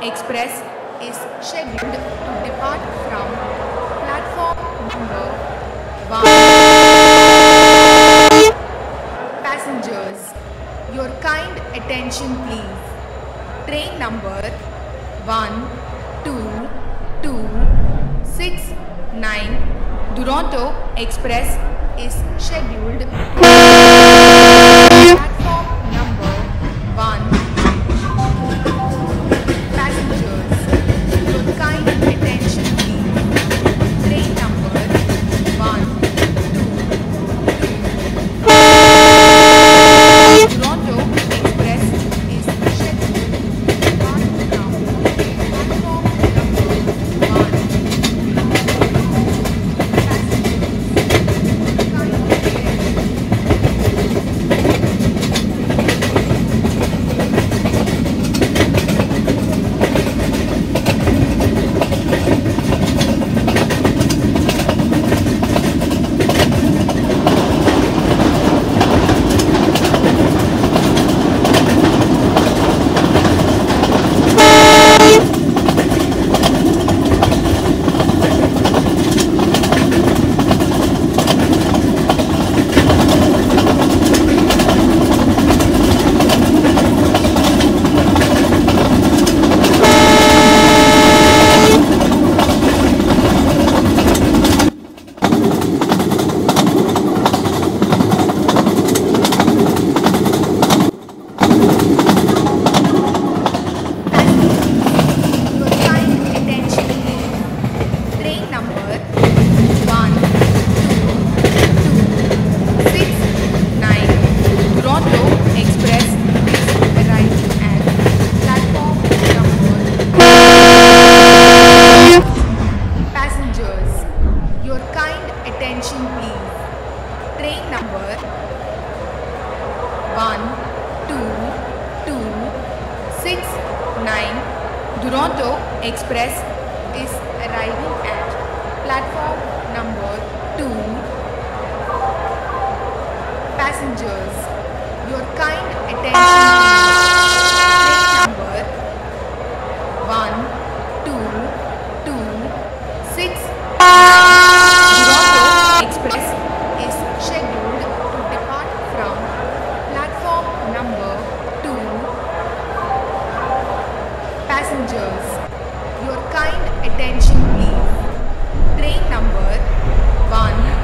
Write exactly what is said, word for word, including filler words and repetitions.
Express is scheduled to depart from platform number one. Passengers, your kind attention please. Train number one two two six nine Duronto Express is scheduled to platform number one. Duronto Express is arriving at platform number two. Passengers, your kind attention. Train number one two two six Duronto Express is scheduled to depart from platform number two. Passengers, your kind attention please. Train number one.